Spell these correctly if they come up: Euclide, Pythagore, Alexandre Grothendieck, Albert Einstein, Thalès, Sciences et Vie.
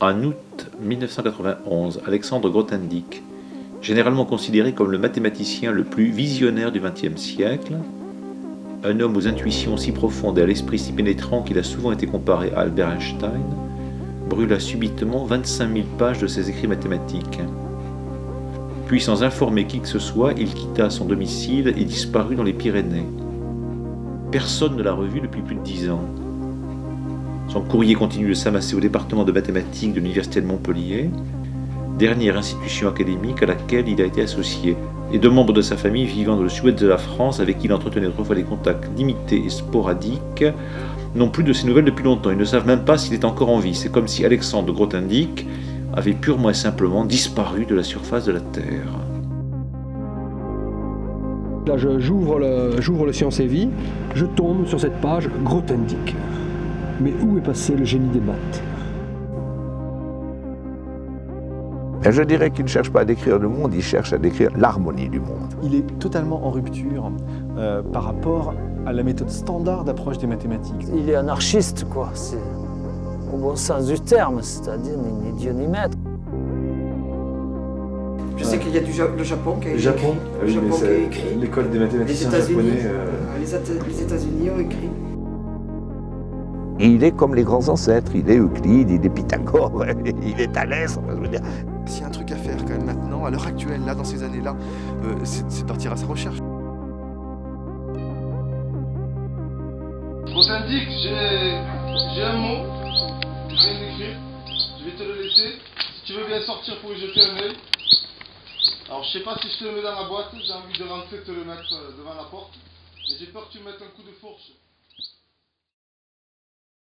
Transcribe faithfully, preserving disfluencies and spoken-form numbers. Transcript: En août mille neuf cent quatre-vingt-onze, Alexandre Grothendieck, généralement considéré comme le mathématicien le plus visionnaire du vingtième siècle, un homme aux intuitions si profondes et à l'esprit si pénétrant qu'il a souvent été comparé à Albert Einstein, brûla subitement vingt-cinq mille pages de ses écrits mathématiques. Puis, sans informer qui que ce soit, il quitta son domicile et disparut dans les Pyrénées. Personne ne l'a revu depuis plus de dix ans. Son courrier continue de s'amasser au département de mathématiques de l'Université de Montpellier, dernière institution académique à laquelle il a été associé, et deux membres de sa famille vivant dans le sud de la France, avec qui il entretenait autrefois des contacts limités et sporadiques, n'ont plus de ses nouvelles depuis longtemps. Ils ne savent même pas s'il est encore en vie. C'est comme si Alexandre Grothendieck avait purement et simplement disparu de la surface de la Terre. Là, j'ouvre le, j'ouvre le Sciences et Vie, je tombe sur cette page Grothendieck. Mais où est passé le génie des maths ? Je dirais qu'il ne cherche pas à décrire le monde, il cherche à décrire l'harmonie du monde. Il est totalement en rupture euh, par rapport à la méthode standard d'approche des mathématiques. Il est anarchiste, quoi, c'est au bon sens du terme, c'est-à-dire ni Dieu ni maître. Je sais qu'il y a du ja le Japon qui a écrit. Le Japon, le Japon oui, qui a écrit. L'école des mathématiciens japonais. Euh... Les États-Unis ont écrit. Il est comme les grands ancêtres, il est Euclide, il est Pythagore, il est Thalès, on va se dire. S'il y a un truc à faire quand même maintenant, à l'heure actuelle, là, dans ces années-là, euh, c'est partir à sa recherche. Grothendieck, j'ai un mot, je viens d'écrire, je vais te le laisser. Si tu veux bien sortir pour y jeter un œil. Alors je sais pas si je te le mets dans la boîte, j'ai envie de rentrer te le mettre devant la porte, mais j'ai peur que tu mettes un coup de fourche.